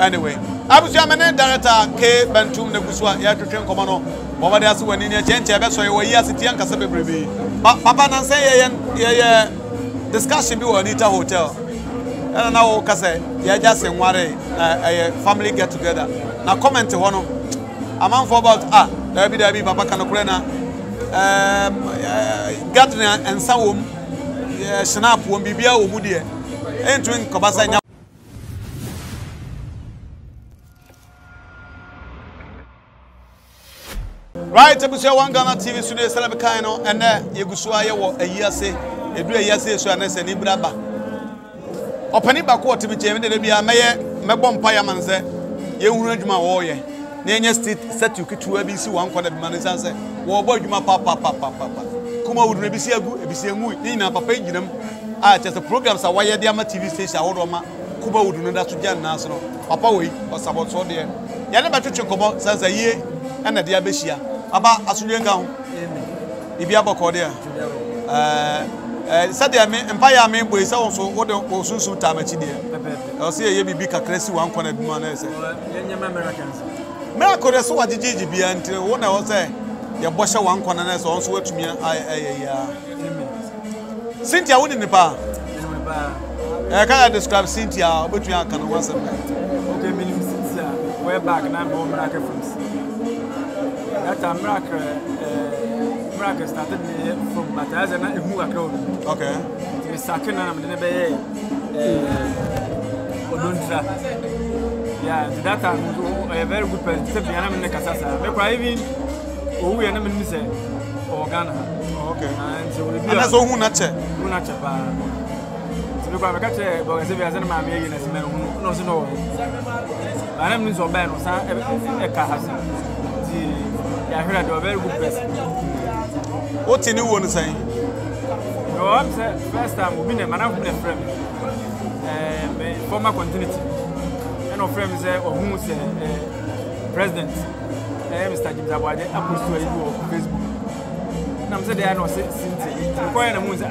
Anyway, Abuja Mene Director K. Bentum Nebuswa, Yakutan Komano, Mama Dasu, and in your change, I bet so you were here sitting and Casabe Brevi. Papa Nancy, discussion you Anita Hotel. And now, Case, Yajas and Ware, a family get together. Now comment to one among for about Derby, Papa Canokrena, Gardner and Sawum, Snap, Wombibia, Woodie, and Twin Kobasa. Right, Abuja One Ghana TV studio Selabekano, and there Yegusua a year say, a do a year say, so I said, Nibraba. Opening back what to be Jamie, there be a mayor, Mabon Piaman said, you range my warrior. Nanya set you to ABC one for the manager said, Warboy, you my papa. Kuma would maybe see a good, if you see a mood, Nina, Papa, you know, I just the programs are wired the Ama TV station, Oroma, Kuba would know that to Jan National, Papa, we was about so dear. Yanabatu Chocobo says a year and a diabetia. Aba asulian gaun ibi aboko de said the empire me boy say won so o sunsun ta machi de o say ye bibi kakrasi wan corner bi man say yenye americans miracle so wa jiji bi anti won na o say ye bo sha wan corner na so won so watumi ya Cynthia won ni pa can I describe Cynthia obetun akan won say okay me Cynthia way back na bo miracle from that time, Miracle started from Bataz and Muakro. Okay. The second I'm going to be yeah, that time, a very good person. I'm in the Casasa. We're driving, we are not in Missa or Ghana. Okay. And so we're not sure. We're not sure. We're not sure. We're not sure. I heard you are a very good person. What do you want to say? No, I'm saying first time we've been a man of a friend. Former continuity. And our friend is a president. Mr. Jim Zabwadi, I post to you on Facebook. And I'm saying they are not saying things. I'm going to say,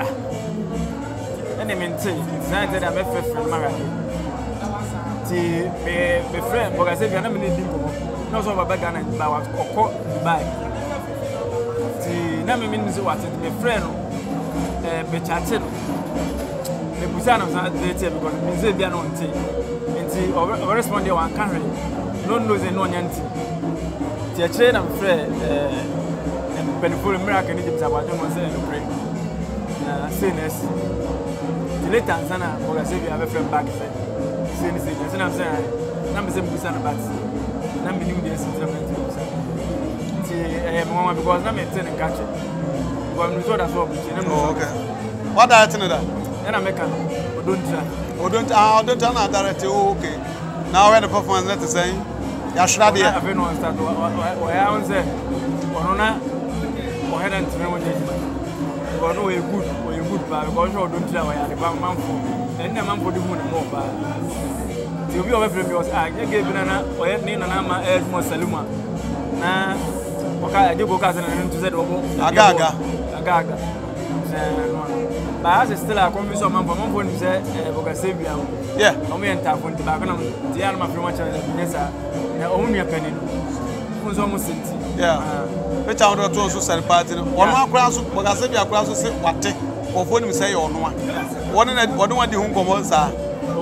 and I maintain it's not that I'm a friend. My friend, because I said, you're not going to do it. No, so I'm going to Dubai. The name is what my friend, Bechatel, the Busan of Santatia, because they are not tea. And see, or respond to one country, no losing no yanty. The train I'm afraid, and Beneful American Egypt about them was saying, sinners. The later Sana, for I say, we have a friend back, sinners, and I'm saying, I'm saying Busan about. I'm meeting the sentiment because I'm attending catch. But I'm sure for okay. What are you attending that? And I make an Odonta direct okay. Now when the performance let us say Yashradia. I've been on start I say Onona or head and train with you. But no a good but because you don't try why the man for and the man for the moon more but you be over from yours. I gave Nana or Nana Edmond Saluma. Nah, okay, I do go and to Agaga. But as still a confusion, man, for one say, yeah, only and tap on the back of the Alma from much as only a penny. Who's almost yeah. Which I would also sell party. One more cross, but I said, your cross is what take or phone say or no one. What do I do? Who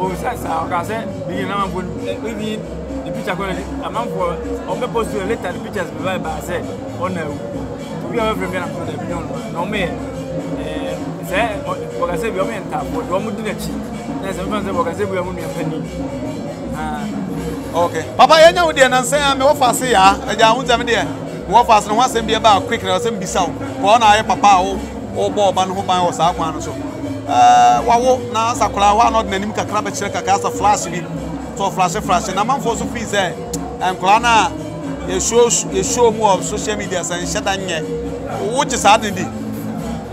oh, that's how I said, we need the picture quality. I'm on the post to later the pictures by I said, oh no, we are every man for the million. No man, what I said, we are men tap, but one would do the cheat. There's a man that I said, we are only a penny. Okay, Papa, I know the answer. I'm over here. I don't have idea. What fast and what's in be about quick and send be sound. One eye, Papa, oh, Bob, and who was that one or so. Wawo na sakura wa no nanim kakra be kire kaka sa flash bi so flash na manfo so fi say nkura na e show mu of social media san sheda nye wo ji sa de di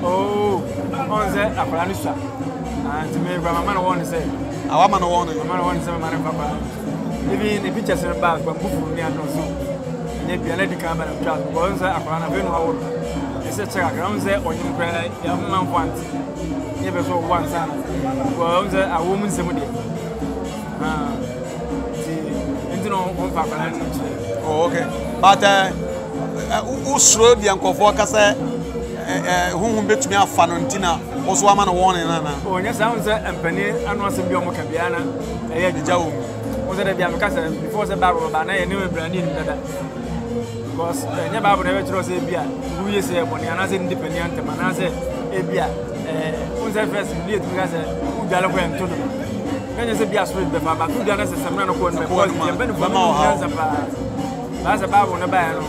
oh onze akura ni sa and me grandma man won say awa man won say man papa even the pictures in back but bufu ni anu so nye bi ala di camera chat onze akura na be no hawo ese check akura onze onyim kra ya manfo anti one son. Well, a woman's on Papalani. Oh, okay. But who showed the uncle for Cassa whom bet me a Fanontina, was one one and another. Oh, yes, I was a penny and was a Biomo Cabiana, a Jau. Was it a Biamacasa before the Barrow, but I knew a brand in that. Because never chose Abia, who is a one and as independent, Manaze, Abia, who's a first lead because who Galloway to them. When you say be a sweet, but who does a man of one because you have been for more hands apart. That's a bar on a barrel. I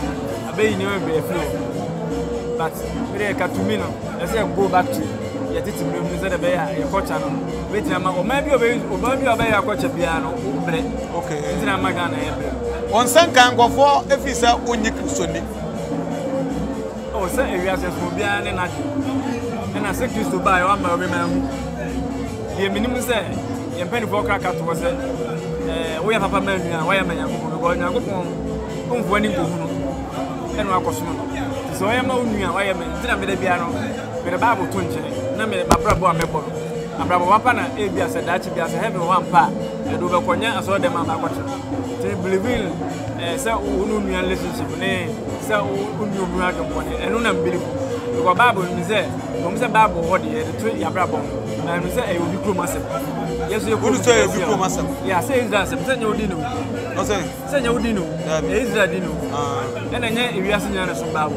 bet you never be a flow. But very Catumino, I say go back to yet it's a music of a bear, a cochano. Wait, or maybe a bear, a cocha piano, bread. Okay, it's not my gun. On some can go for if it's a unique Sunday. Oh, sir, if you ask us for Bian and I said you to buy one, I remember. The minimum said. Penny for crack out was a way of a man, and why am I going to go home when you go home? And I was small. So I am only a wireman, then I made a piano, with a Bible twinge, and I Bravo and Beppo. And Bravo Wapana, Abia said that she has a heavy one part, and over Konya, I saw them on my watch. They believe so who knew your relationship, nay, so who knew one, and unbelievable. You were Bible, Miser, Mr. Bible, what the tree, Bravo, and Miser, I will become myself. Yes, you could say you become myself. Yeah, say that. Send your dino. No, send your dino. Is that dino? And then if you are sending us from Babu,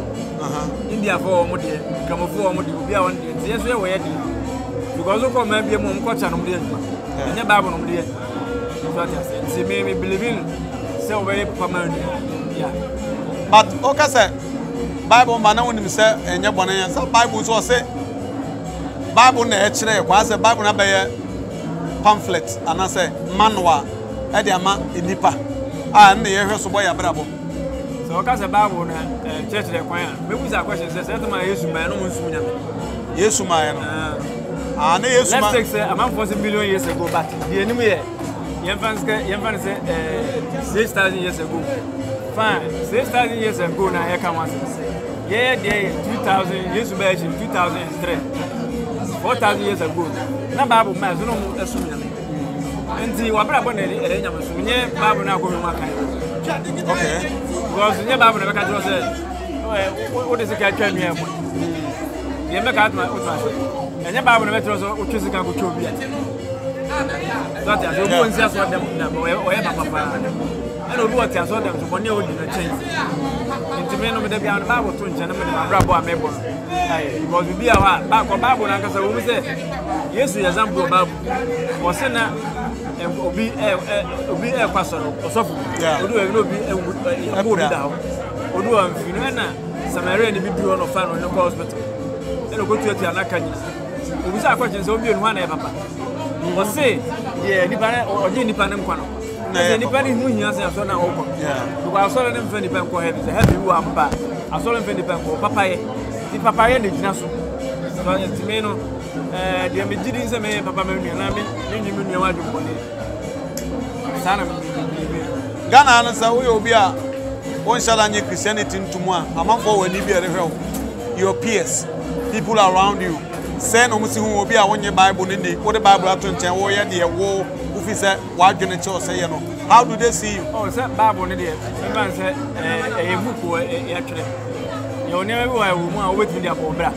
India for Modi, come for Modi, we are on the yes, we are waiting. Because you come maybe a mom coach and Modi, and your Babu on the end. She may be believing so very permanent. Yeah. But okay, sir, Bible man, I want to say, and your bonnet, some Bibles or say Bible nature was a Bible number. Pamphlets and I say manual Ediama in Nipa and the air so boy a bravo. So cause a Bible church require maybe it's a question says my yes my own sooner. Yes, my let's say among 40 million years ago, but the enemy Yanfans 6,000 years ago. Fine, 6,000 years ago now here comes. Yeah, 2,000 years ago, 2003. 4,000 years ago. Na babu mazuru asumya nti wabra bona ele nya masumye babu na ko maka okay because nya babu na beka tro se what is it ka twa mia mo ye me ka twa utase nya babu na betro so utwisi ka ko twa bia that ya obu nsi aso dem na o ye papa pa ana obu ati aso dem to boni o di na change nti me no me da bia na babu to nje na me na brabo a me bo because we be our babu na ka se wo se yes, we example about was in a person or something. Yeah, we do be a good down. We do a Finana, Samaria, and we do on a fan on the hospital. And we go to the Anakani. We saw questions only in one ever. Was say, yeah, independent or independent one. Independent who has a son open. Yeah, you are solid and Fanny Panko head is a heavy who am back. I saw him Fanny Panko, Papa, the Papa and the Nasu. The Medidins and Papa Marian, I mean, you knew what you wanted. Ghana, so we will be a one Salani Christianity to one among four when you be at home. Your peers, people around you, send almost who will be a 1 year Bible in the quarter Bible to tell where the war officer, what you say, you know. How do they see you? Oh, that Bible, the man said, a book actually. You never will wait with your brother.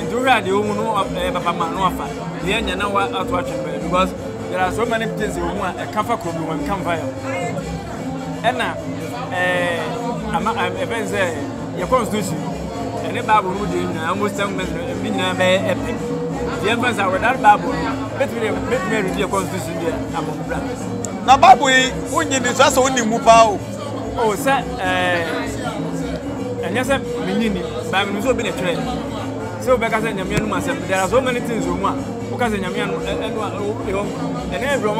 The woman of Papa Manofa, the end now out watching because there are so many things you want a comfort when come by. And now, your constitution, and a Bible would almost tell me the infants are without Bible. Let me read your constitution here. Now, Babu, when you just only move out. Oh, sir, and yes, I'm been a train. So because there are so many things you want. Because and everyone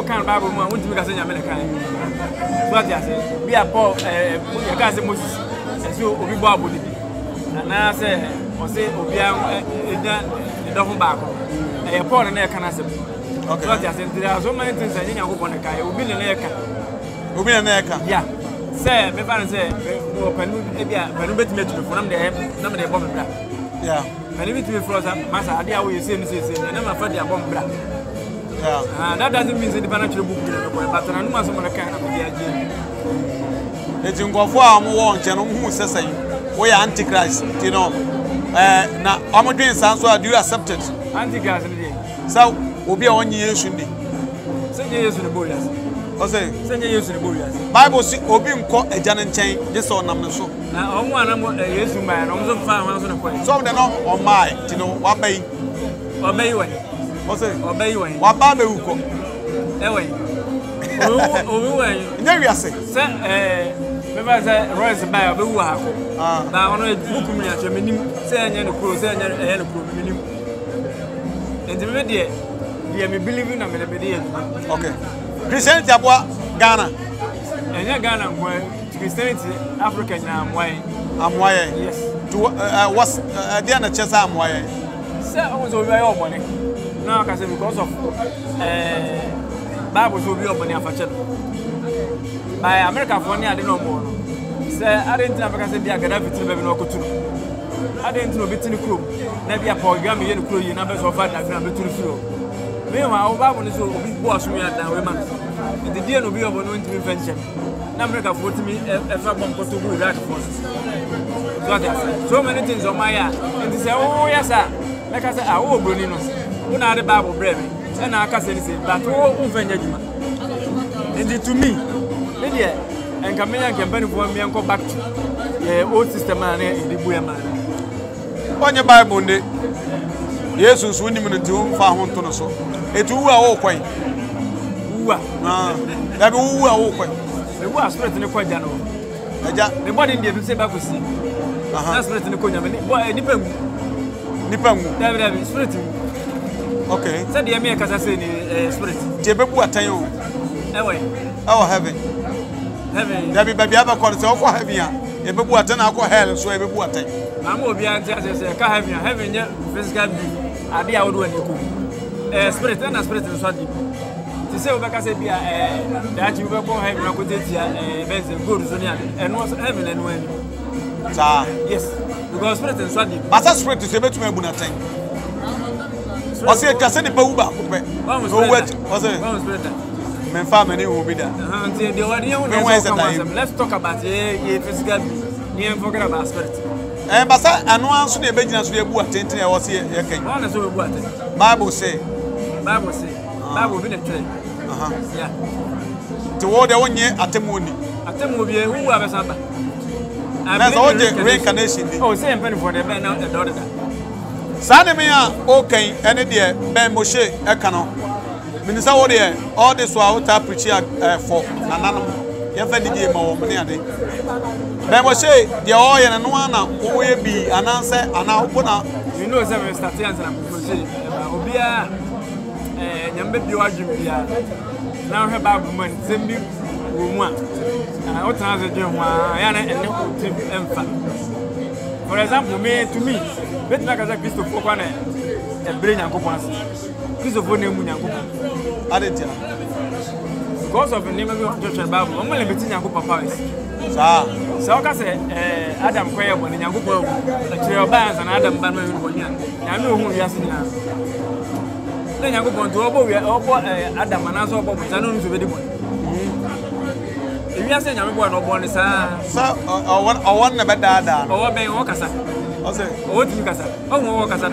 can buy one won't because I we are poor Moses and so we bought and I say Obiang double back. A poor and air can accept. Okay. There are so many things I didn't hope on the car. Will be an air can. Will be an air can. Yeah. Say, my parents say, when we bet me to perform the help, nobody bought me back. Yeah. And if it was a master, I dare you say, and I'm afraid they are bomb black. That doesn't mean the financial book, but I know someone can have the idea. It's in Gofoa, Moa, and General who says, we are Antichrist, you know. Now, I'm a dream, so do you accept it? Antichrist, so we'll be on you, shouldn't you? Send you to the borders. Send you to the borders. Bible, Obim caught a Janet chain, this or Namso. Now, I'm one of yes, man, I'm so far on the point. So they're not on my, you know, what bay? Obey way. What's it? Obey way. What Babu? There we are saying, remember that Royce by a blue half. Now, on a book, I mean, saying and a cruise and a cruise. And the media, they are believing I'm a media. Okay. Christianity, Ghana. And Ghana, where Christianity, African, I'm why. I'm why, yes. To what's the other chess I'm why? Sir, I was over your money. Now, I said, because of. Bible will be open in fashion. By America, for me, I didn't know more. Say, I didn't think I said, I can have it to be no good. I didn't know between the crew. Maybe a program in the crew, you never so far that I'm between the floor. Meanwhile, Bible is a big boss we are now, women. And the deal will be over knowing to be venture. America for me, if I want to do that for us. So many things on my yard. And they say, oh, yes, sir. Like I said, I will bring in us. When I had the Bible, brave. And I can say this, but all to me, Lydia, and Camilla can benefit me and go back to the old system and the Buyaman. On your Bible, yes, who's winning in the tomb, found to us. It were all quite. That were all quite. They were threatening quite general. The body didn't say back with him. That's threatening the coin. Why, Nipam, threatening. Okay. So the American spirit. Jebebu atayo. Ewe. Oh heaven. Heaven. There be baby have call say okwa heaven ya. Jebebu atana akwa hell so Jebebu atay. Na mo obi an say say ka heaven ya. Heaven ya physical view. Abi ya wodo aniko. Spirit na spirit so adi. Ti say obeka say bia that you go heaven na kotetia benze gold so ni ade. Eno heaven eno eno. Ta. Yes. Because spirit so adi. But spirit say betu me bu na tan. Was it Cassini Pauba? Was it? My family will be there. Let's talk about it. Forget about spirit. And Bassa, I know answer the business we have bought. I was here. Bible say, Bible will be the train. Yeah. Toward the 1 year at the moon. At the movie, who have a Santa? And that's all the reincarnation. Oh, same penny for the man out the daughter. Sanamia, okay, any dear, Ben Moshe, Ekano. Minister, all this was out for an animal. You have any dear more money. Ben Moshe, the oil and one will be an answer and I'll put out. You know, seven statians and Obia and Yambia. Now her Bible man, Zimbi, Ruma, and I ought as a gentleman, and for example, me to me. But like I Christopher, a brain and Christopher name because of the name of Joshua Bible, I'm only between Yanko Paris. So I can say Adam Quayle and Yanko, the Bands and Adam Banman. I know who he has now. Then I go on to Obo, we are Obo, Adam and Azo, but I don't know the one. If you are saying I'm going to Obo, sir, I want the Badada or Ben Okasa. What do you guys say? Oh, no, what is that?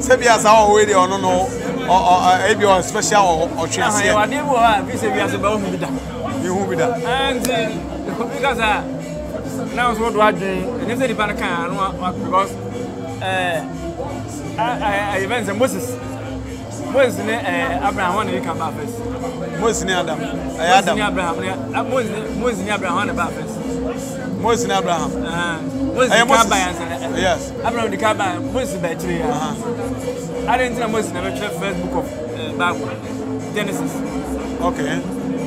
Sebias are already on no or maybe on special or chance. You are you will be that. And because now it's what we are doing, and if they depend on because I events and Moses, Abraham, you can buy first. Moses, Abraham. Yes. Abraham the Kabba, Moses by 3 years. I didn't know Moses never read first book of Bible, Genesis. Okay.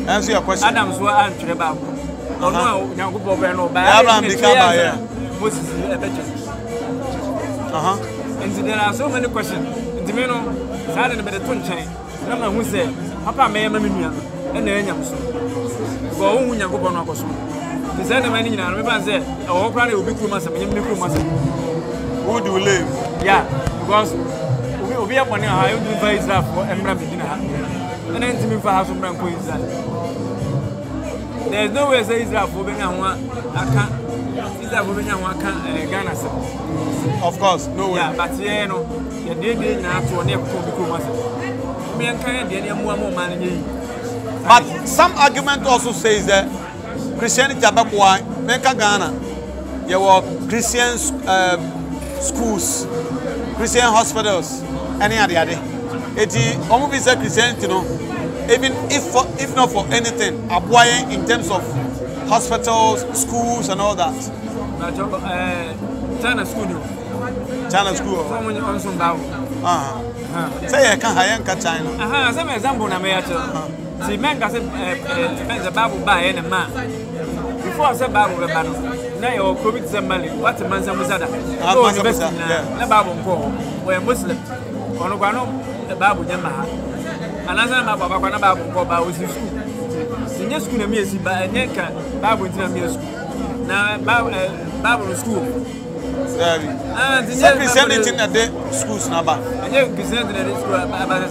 Answer your question. Adam's were and the Bible. Oh no, young people were no bad. Abraham the Kabba, yeah. Moses is a better. And there are so many questions. The men of Saturday by the 20th. Remember who said, Papa may have been young and the Enyams. For whom young people are the same man in our said, our crowd will be Kumas and Kumas. Who do live? Yeah, because we will be up on how you devise that for Embraer. And then to me for house of Branco is that. There's no way say Israel for Ghana Ghana. Of course, no way. Yeah, but yeah, no. You did not to never come. But some argument also says that Christianity Jabakwa, make Ghana. There were Christian schools, Christian hospitals, any other. It is almost like Christianity, you know. Even if not for anything, applying in terms of hospitals, schools, and all that. China school, China school. Say I can't hire China. Some example na me the men can say the Bible by any man. Before I said Bible, now you COVID somebody. What man say Muslim? No, the best. The Bible go. We Muslim. Ono kwano the Bible jema. Another map of Babu was in school. Senior school, and Missy Baneka, Babu is not near school. Now, Babu school. And the school's number. And you presented at school about it.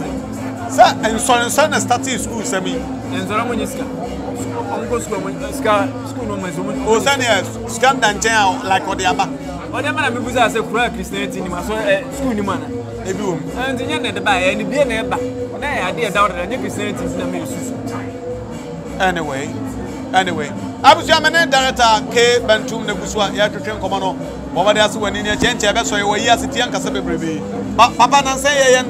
Sir, and son is starting school, Sammy. And Zoramoniska. Uncle school, school, oh, Sanya, Scam Danjan, like Odiaba. Whatever because I said, crack is 19, you must school, you man. And the young at the by any dear neighbor. Anyway, I was your director K. Bantum Nebuswa, Yakutan Comano, over there, so when in a change, I guess, so yes, it's young Casabe Brevi. But Papa Nancy,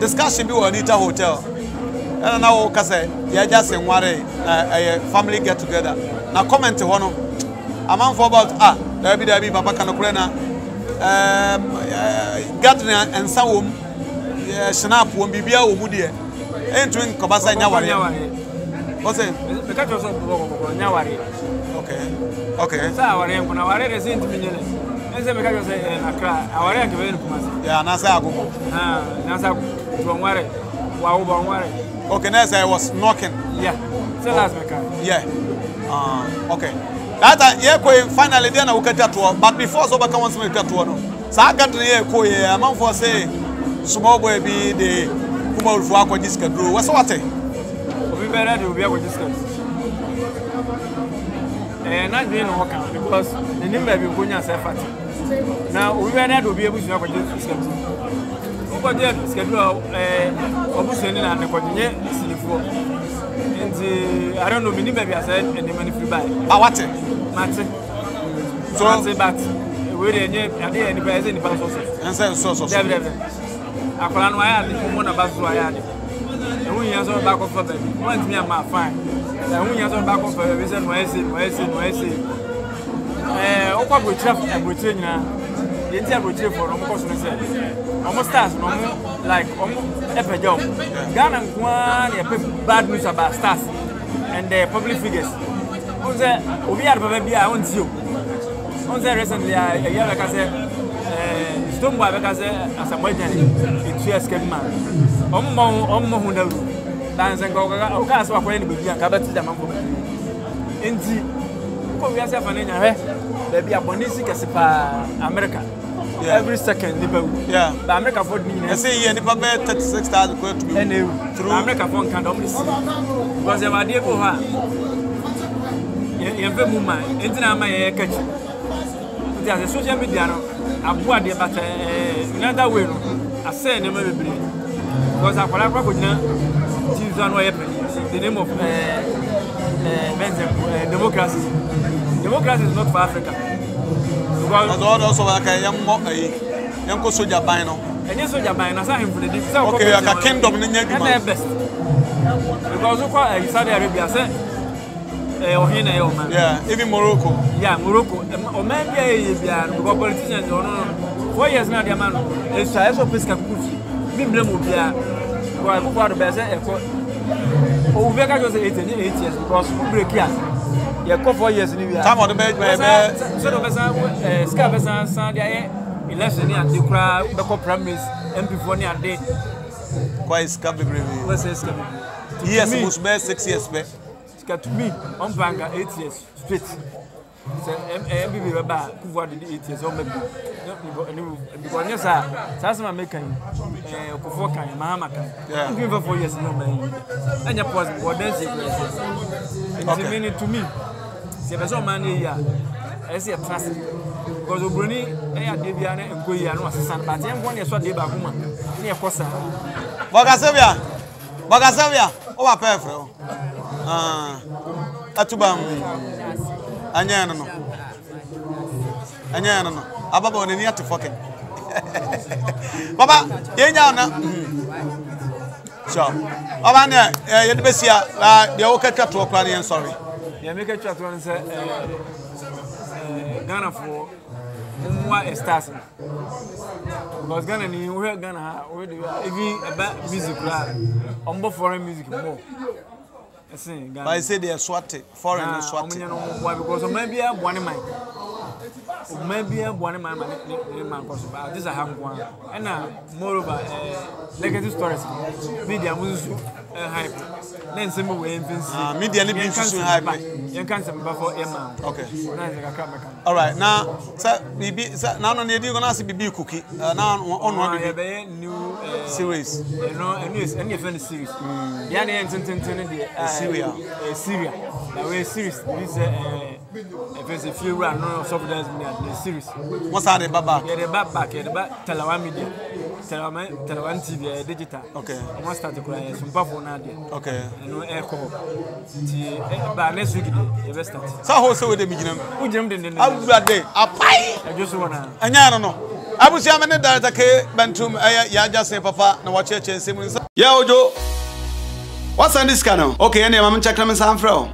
discussion you Anita Hotel. And now, Cassa, Yajas and Ware, a family get together. Now, comment one among for about Derby, Papa Canocorena, Gatna, and some. Snap won't be a wood here. Entering Kobasa Nawari. What's it? The catch of Nawari. Okay. Okay. So our name, when our head is in the middle, and then we can say, our head to end. Yeah, Nasago. Nasago from Wari. Wow, Wari. Okay, Nasa, I was knocking. Yeah. So that's my car. Yeah. Okay. That year, finally, then I will get that one. But before so, I can once make that one. So I got the year, Koya, among for say. Small boy be the Kumal for Aquadisca Drew. What's what? We better do be Aquadisca. And not being walking because the number will go yourself. Now we better do be able to have a discussion. Over there, schedule of Busan and the Cordinier. And I don't know, many baby I said, and the money free by. What? Matter. So I'll say, but we're any person in the past. And so. I plan why I didn't want about why I did. And we answer back off for them. Once me and my fine. And we answer back off for a reason why I said, Opa will travel and return now. The entire retreat for almost stars, like almost every job. Ghana one bad news about stars and their public figures. On the we are probably I want you. On the recently, I hear like I said. Don't worry because as a boy, it's just a man. Who knows? Dancing, go, go, go, go, go, go, go, go, go, go, go, go, go, go, go, go, go, go, go, go, go, go, go, go, go, go, go, go, go, go, go, go, I bought the but another way. I said never because I could not choose one way in the name of democracy. Democracy is not for Africa. Because also like a young soldier by now. And yes, soldier by now, him for the different. Okay, like a kingdom in the best. Because so far, Saudi Arabia said. Yeah, even Morocco. Yeah, Morocco. Or maybe politicians or no. 4 years now, the man is a place can put me blame Obia. I go for the best effort. Obia just 8 years because we break here. Yeah, come 4 years in here. Time on the bed, baby. So the person, Scarpesa, Sunday, 11 years and the crowd, the compromise, MP4 near day. Quite Scarpe Brave. What's Scarpe? Yes, must be 6 years, baby. To me, I'm 8 years straight. Anyana no. Ababa one ni ati fucking. Baba, yenya na. So, baba ne, ye de besia la de okaka to okra ne sorry. Ye make atwa to nse Ghana for mwa stars. Because Ghana ni we Ghana, we do even about music la. Ombo foreign music more. But I say they are swatted, foreign swatted. Because maybe I want to mind. Maybe I want to mind my possible. This I have one. And now, moreover, negative stories. Media was hype. Then simple way, media needs to hype. You can't say before Emma. Okay. All right. Now, sir, now on the you're gonna see BB cookie. Now on one new series. You know, a new series. Yeah, the entertainment. Syria. Now we're serious. This is a few rounds of the series. What's that? The back? Yeah, the back. Telawan media. Telawan TV, digital. Okay. I want to start to play some powerful idea. Okay. No alcohol. But next week, the best start. So how so with the beginning? Who jumped in the? I was that day. I just wanna. I don't know. I was saying that okay, Bantum. I just say Papa, no watch it. Same with yeah, Ojo. What's on this channel? Okay, any mama check them in San Fran.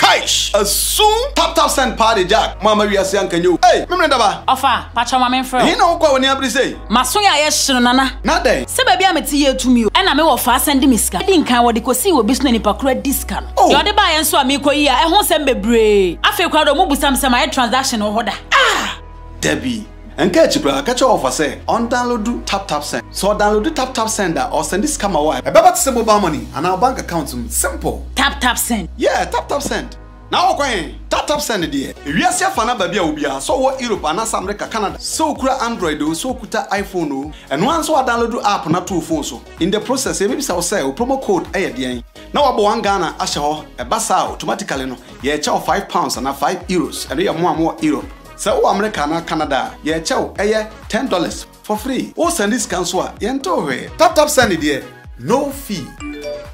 Kaish! As soon Tap Tap Send party Jack. Mama we are saying can you? Hey, remember that ba? Offer, pacha mama Fran. You know what we are saying? Masunya yes no nana. Not there. Say baby I'm tea to me. And I'm offer sending miska. I think I would see we business ni pakura discount. Oh. You are the buy and so me ko here. I won't send bebre. Afi kwa do mo busam say my transaction order. Ah! Debbie. And catch you, catch your offer say on download Tap Tap Send. So download Tap Tap Send or send this camera wire. About send mobile money and our bank account simple. Tap Tap Send. Yeah, Tap Tap Send. Now okay, Tap Tap Send dear. If you are see fana baby ubia, so what Europe and America, Canada, so kura Android so kuta iPhone and once you download app na two phones so. In the process, maybe say promo code ayadian. Now about One Ghana asho e basa automatically no. Ye chow £5 and €5 and you more Europe. So America na Canada, yeah, chow, aye, $10 for free. Oh, send this cancel, yentowe. Tap Tap Send it here, no fee.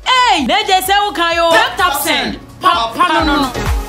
Hey, they just say okay, Tap Tap Send. Pop, no.